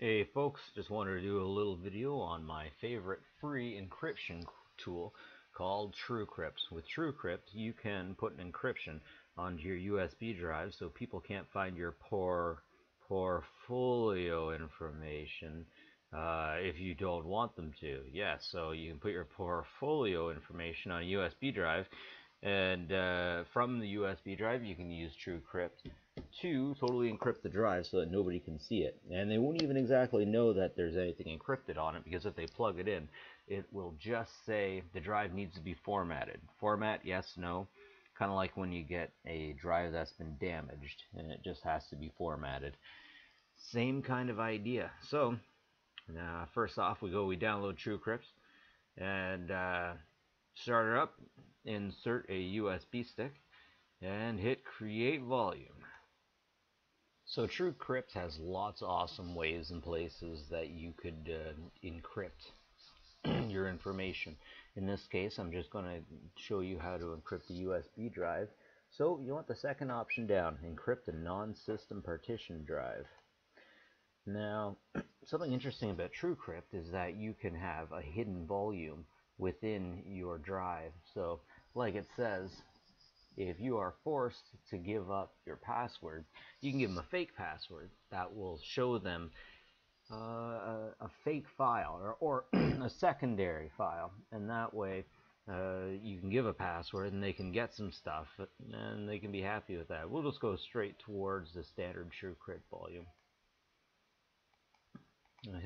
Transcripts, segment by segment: Hey folks, just wanted to do a little video on my favorite free encryption tool called TrueCrypt. With TrueCrypt, you can put an encryption onto your USB drive so people can't find your portfolio information if you don't want them to. Yes, so you can put your portfolio information on a USB drive, and from the USB drive you can use TrueCrypt to totally encrypt the drive so that nobody can see it, and they won't even exactly know that there's anything encrypted on it, because if they plug it in, it will just say the drive needs to be formatted. Format yes, no, kind of like when you get a drive that's been damaged and it just has to be formatted. Same kind of idea. So first off, we download TrueCrypt and start it up, insert a USB stick and hit create volume. So TrueCrypt has lots of awesome ways and places that you could encrypt your information. In this case, I'm just going to show you how to encrypt the USB drive. So you want the second option down, encrypt a non-system partition drive. Now, something interesting about TrueCrypt is that you can have a hidden volume within your drive. So, like it says, if you are forced to give up your password, you can give them a fake password that will show them a fake file or a secondary file, and that way you can give a password and they can get some stuff and they can be happy with that. We'll just go straight towards the standard TrueCrypt volume. Now,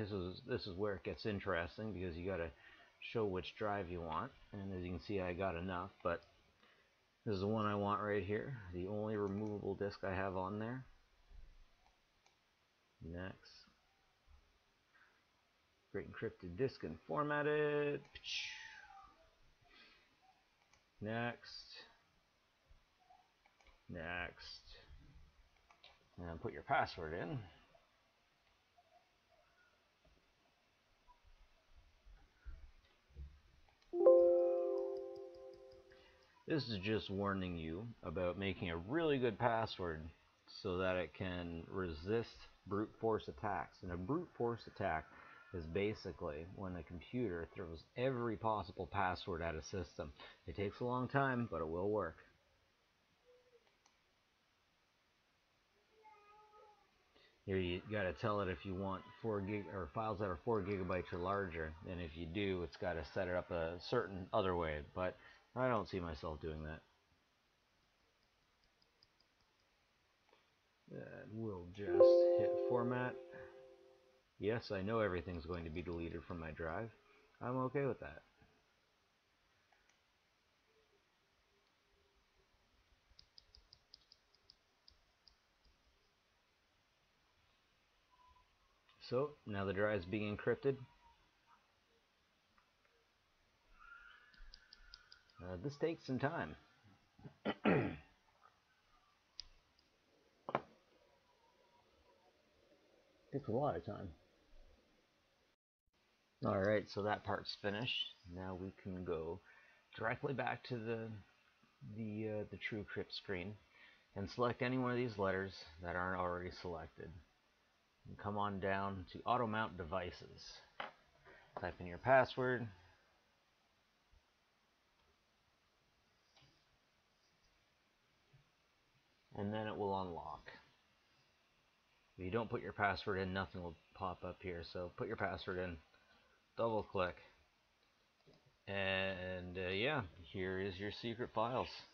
this is where it gets interesting, because you got to show which drive you want, and as you can see, I got enough, but this is the one I want right here, the only removable disk I have on there. Next. Great, encrypted disk and formatted. Next. Next. And put your password in. This is just warning you about making a really good password so that it can resist brute force attacks. And a brute force attack is basically when a computer throws every possible password at a system. It takes a long time, but it will work. Here you gotta tell it if you want 4 gig or files that are 4 gigabytes or larger, and if you do, it's gotta set it up a certain other way, but I don't see myself doing that. We'll just hit format. Yes, I know everything's going to be deleted from my drive. I'm okay with that. So now the drive's being encrypted. This takes some time. Takes a lot of time. Alright, so that part's finished. Now we can go directly back to the TrueCrypt screen and select any one of these letters that aren't already selected. And come on down to auto mount devices. Type in your password. And then it will unlock. If you don't put your password in, nothing will pop up here, so put your password in, double click, and yeah, here is your secret files.